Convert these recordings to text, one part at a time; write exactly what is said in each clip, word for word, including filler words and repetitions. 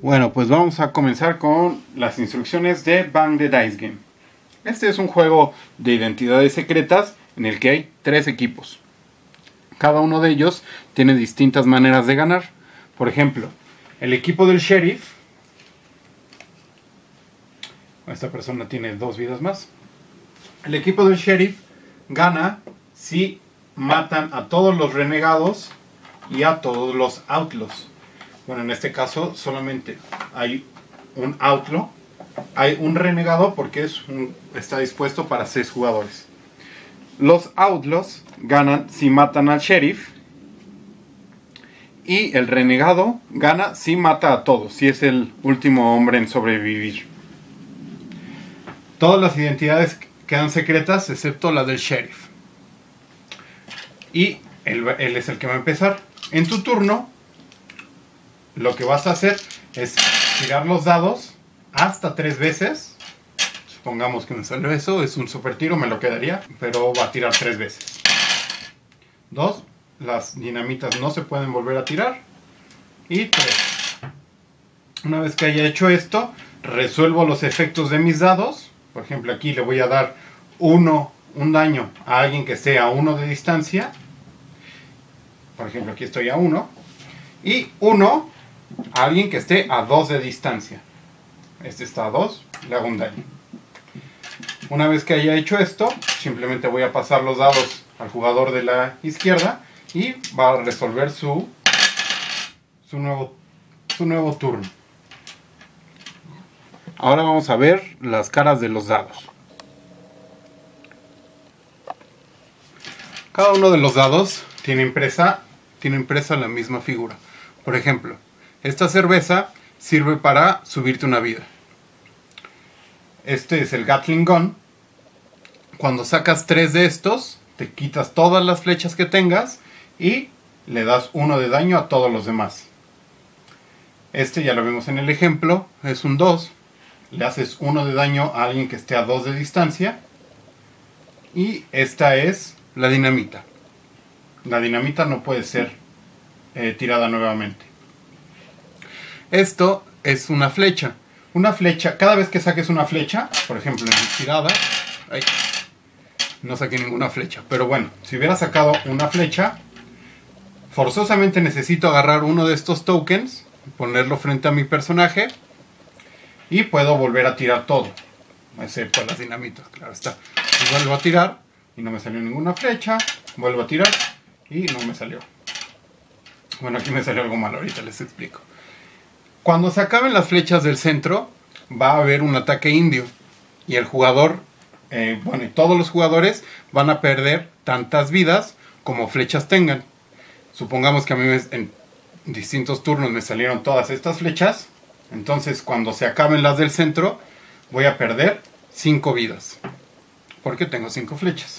Bueno, pues vamos a comenzar con las instrucciones de Bang the Dice Game. Este es un juego de identidades secretas en el que hay tres equipos. Cada uno de ellos tiene distintas maneras de ganar. Por ejemplo, el equipo del sheriff. Esta persona tiene dos vidas más. El equipo del sheriff gana si matan a todos los renegados y a todos los outlaws. Bueno, en este caso solamente hay un outlaw, hay un renegado porque es un, está dispuesto para seis jugadores. Los outlaws ganan si matan al sheriff y el renegado gana si mata a todos, si es el último hombre en sobrevivir. Todas las identidades quedan secretas excepto la del sheriff. Y él, él es el que va a empezar. En tu turno, lo que vas a hacer es tirar los dados hasta tres veces. Supongamos que me salió eso, es un super tiro, me lo quedaría, pero va a tirar tres veces. Dos, las dinamitas no se pueden volver a tirar. Y tres. Una vez que haya hecho esto, resuelvo los efectos de mis dados. Por ejemplo, aquí le voy a dar uno, un daño a alguien que esté a uno de distancia. Por ejemplo, aquí estoy a uno. Y uno a alguien que esté a dos de distancia. Este está a dos, le hago un daño. Una vez que haya hecho esto, simplemente voy a pasar los dados al jugador de la izquierda y va a resolver su, su, nuevo, su nuevo turno. Ahora vamos a ver las caras de los dados. Cada uno de los dados tiene impresa, tiene impresa la misma figura. Por ejemplo, esta cerveza sirve para subirte una vida. Este es el Gatling Gun. Cuando sacas tres de estos, te quitas todas las flechas que tengas y le das uno de daño a todos los demás. Este ya lo vimos en el ejemplo, es un dos. Le haces uno de daño a alguien que esté a dos de distancia. Y esta es la dinamita. La dinamita no puede ser eh, tirada nuevamente. Esto es una flecha. Una flecha, cada vez que saques una flecha, por ejemplo en mi tirada, ay, no saqué ninguna flecha, pero bueno, si hubiera sacado una flecha, forzosamente necesito agarrar uno de estos tokens, ponerlo frente a mi personaje y puedo volver a tirar todo, excepto las dinamitas, claro está. Y vuelvo a tirar y no me salió ninguna flecha, vuelvo a tirar y no me salió. Bueno, aquí me salió algo malo, ahorita les explico. Cuando se acaben las flechas del centro, va a haber un ataque indio. Y el jugador, eh, bueno, y todos los jugadores van a perder tantas vidas como flechas tengan. Supongamos que a mí me, en distintos turnos me salieron todas estas flechas. Entonces, cuando se acaben las del centro, voy a perder cinco vidas. Porque tengo cinco flechas.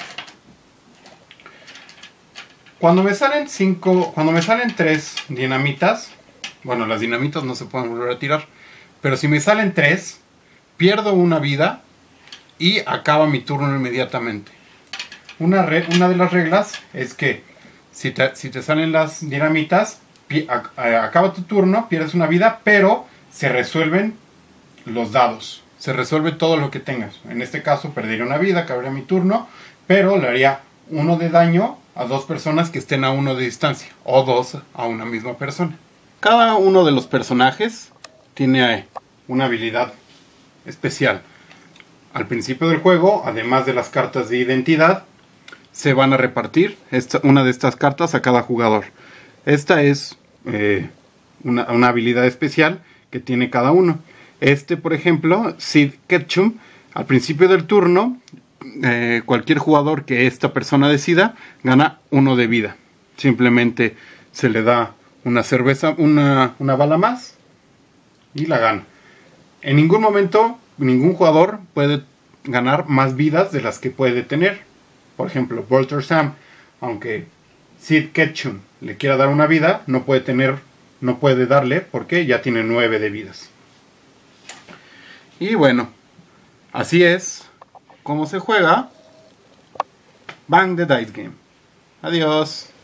Cuando me salen cinco, cuando me salen tres dinamitas, bueno, las dinamitas no se pueden volver a tirar, pero si me salen tres, pierdo una vida y acaba mi turno inmediatamente. Una, re, una de las reglas es que si te, si te salen las dinamitas, pi, a, a, acaba tu turno, pierdes una vida, pero se resuelven los dados. Se resuelve todo lo que tengas. En este caso, perdería una vida, acabaría mi turno, pero le haría uno de daño a dos personas que estén a uno de distancia, o dos a una misma persona. Cada uno de los personajes tiene una habilidad especial. Al principio del juego, además de las cartas de identidad, se van a repartir esta, una de estas cartas a cada jugador. Esta es eh, una, una habilidad especial que tiene cada uno. Este, por ejemplo, Sid Ketchum, al principio del turno, Eh, cualquier jugador que esta persona decida gana uno de vida. Simplemente se le da una cerveza, una, una bala más y la gana. En ningún momento ningún jugador puede ganar más vidas de las que puede tener. Por ejemplo, Walter Sam, aunque Sid Ketchum le quiera dar una vida, no puede tener, no puede darle porque ya tiene nueve de vidas. Y bueno, así es ¿cómo se juega Bang the Dice Game? Adiós.